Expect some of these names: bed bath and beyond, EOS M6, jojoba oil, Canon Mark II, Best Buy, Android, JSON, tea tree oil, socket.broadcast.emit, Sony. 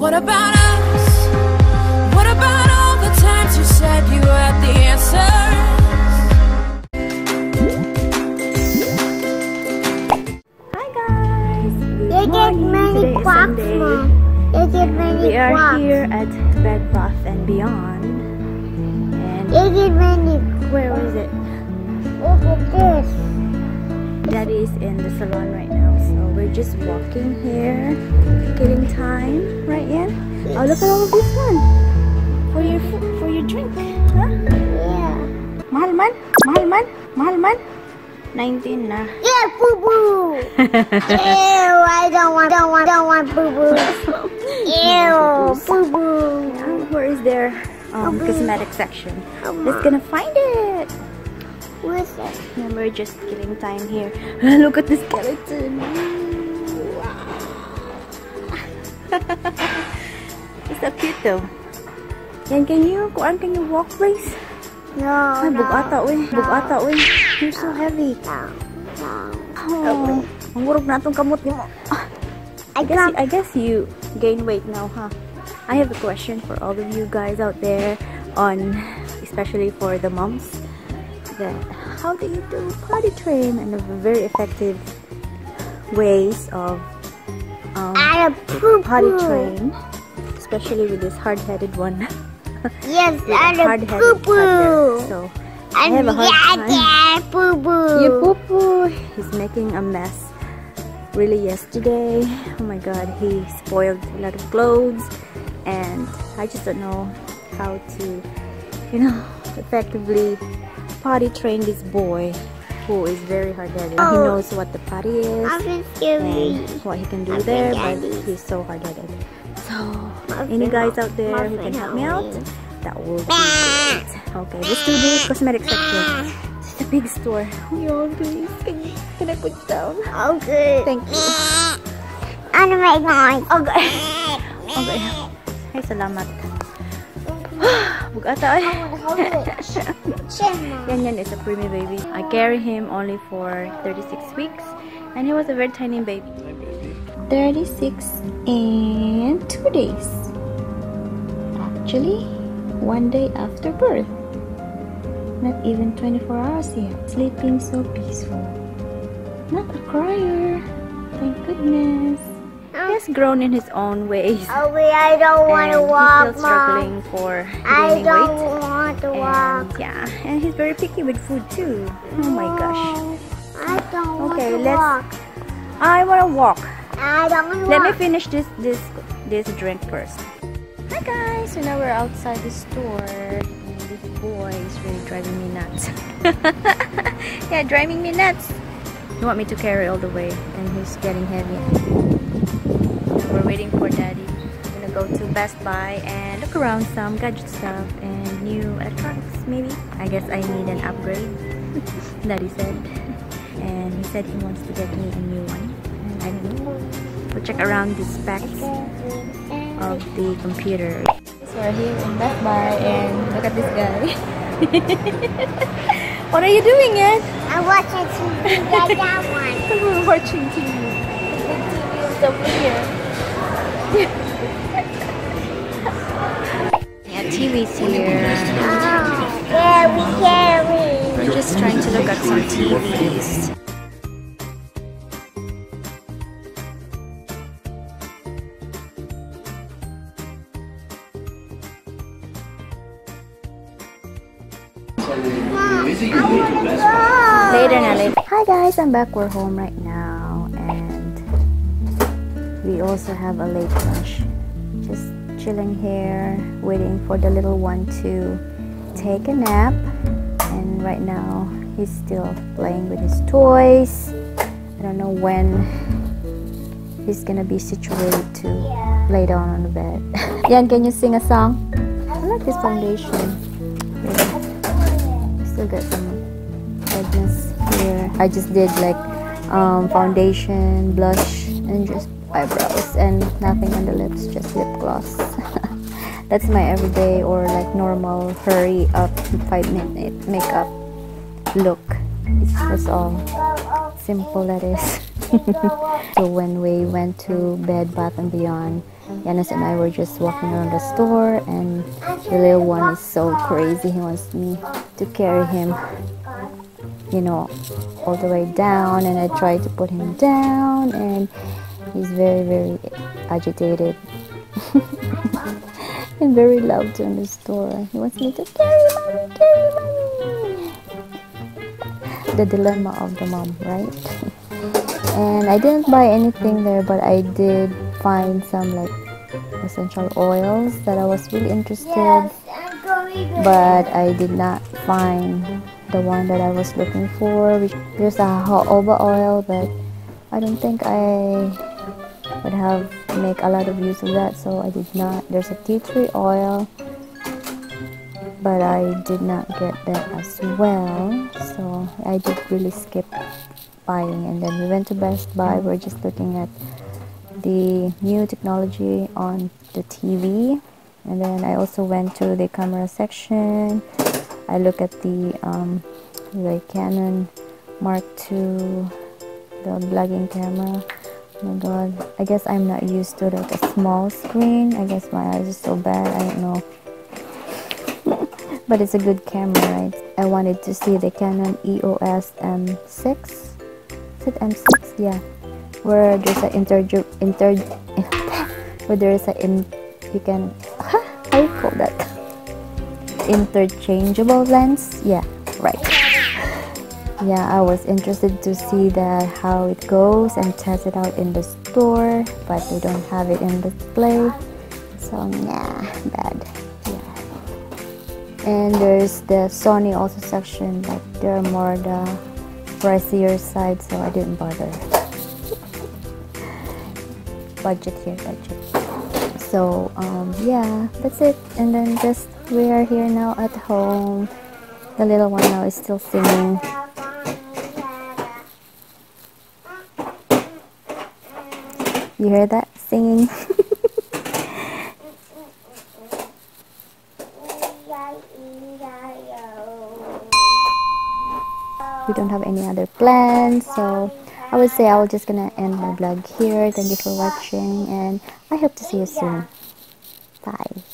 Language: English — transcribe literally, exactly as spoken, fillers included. What about us? What about all the times you said you had the answers? Hi guys! Good morning. Today is Sunday. We are here at Bed Bath and Beyond. And where was it? Look at this. Daddy is in the salon right now. So we're just walking here, getting time, right? Yeah. Yes. Oh, look at all of this one for your for your drink, huh? Yeah. Mahal man, mahal man, mahal man. Nineteen na. Yeah, boo boo. Ew, I don't want, don't want, don't want boo boo. Ew, boo boo. Yeah, where is their um, cosmetic section? Let's gonna find it. What is that? And we're just giving time here. Look at this skeleton. Wow. It's so cute though. And can you, can you walk please? No. Ay, no. Bugata, uy. No. Bugata, uy. You're so heavy. No. No. Oh. Ang gurog na itong kamot mo. I guess, I guess you gain weight now, huh? I have a question for all of you guys out there, on especially for the moms. That how do you do potty train and very effective ways of um, poo -poo. potty train, especially with this hard-headed one. Yes, I hard poo -poo. So I have a hard yeah, time. Yeah, poo -poo. Yeah, poo -poo. He's making a mess. Really, yesterday, oh my God, he spoiled a lot of clothes, and I just don't know how to, you know, effectively potty trained this boy who is very hard-headed. Oh. He knows what the potty is and what he can do there, but he's so hard-headed. So, any guys out there who can help me out, that will be great. Okay, let's do the cosmetic section. It's a big store. Yo, please, can, you, can I put it down? Okay. Thank you. I'm gonna make mine. Okay. Okay. Hey, salamat. Bugata, eh? Yan yan is a preemie baby. I carry him only for thirty-six weeks, and he was a very tiny baby. thirty-six and two days. Actually, one day after birth. Not even twenty-four hours yet. Sleeping so peaceful. Not a crier. Thank goodness. He's grown in his own ways. Oh, wait, I don't want to walk. He's still struggling Mom. for I don't weight. want to and, walk. Yeah, and he's very picky with food too. No, oh my gosh. I don't okay, want to let's, walk. I want to walk. I don't want to Let walk. me finish this this this drink first. Hi guys, so now we're outside the store. And this boy is really driving me nuts. Yeah, driving me nuts. You want me to carry all the way, and he's getting heavy. We're waiting for Daddy. I'm gonna go to Best Buy and look around some gadget stuff and new electronics maybe. I guess I need an upgrade, Daddy said. And he said he wants to get me a new one. And I don't know. We'll check around the specs of the computer. So we're here in Best Buy and look at this guy. What are you doing, Ed? I'm watching T V like that one. We're watching T V. So weird. Yeah, T V's here. Oh, very scary. We're just trying to look at some T Vs. Later, na later. Hi guys, I'm back. We're home right now, and we also have a late lunch. Just chilling here, waiting for the little one to take a nap. And right now, he's still playing with his toys. I don't know when he's gonna be situated to lay down on the bed. Yan, can you sing a song? I like this foundation. Yeah. Still got some redness here. I just did like um, foundation, blush, and just eyebrows and nothing on the lips, just lip gloss. That's my everyday or like normal hurry up five minute makeup look. It's just all simple that is. So when we went to Bed Bath and Beyond, Yanis and I were just walking around the store, and the little one is so crazy. He wants me to carry him, you know, all the way down, and I tried to put him down, and he's very, very agitated and very loud in the store. He wants me to carry mommy, carry mommy. The dilemma of the mom, right? And I didn't buy anything there, but I did find some like essential oils that I was really interested, but I did not find the one that I was looking for, which is a jojoba oil, but I don't think I would have make a lot of use of that, so I did not. There's a tea tree oil, but I did not get that as well, so I did really skip buying. And then we went to Best Buy. We're just looking at the new technology on the T V, and then I also went to the camera section. I look at the um, the Canon Mark two, the vlogging camera. Oh my god, I guess I'm not used to like a small screen. I guess my eyes are so bad, I don't know. But it's a good camera, right? I wanted to see the Canon E O S M six. Is it M six? Yeah, where there's a interju inter where there's a in you can how you call that interchangeable lens. Yeah, right. Yeah, I was interested to see that how it goes and test it out in the store, but they don't have it in display, so yeah, bad. Yeah. And there's the Sony also section, like they're more the pricier side, so I didn't bother. Budget here, budget. So um, yeah, that's it. And then just we are here now at home. The little one now is still singing. You hear that singing? We don't have any other plans, so I would say I was just gonna end my vlog here. Thank you for watching, and I hope to see you soon. Bye.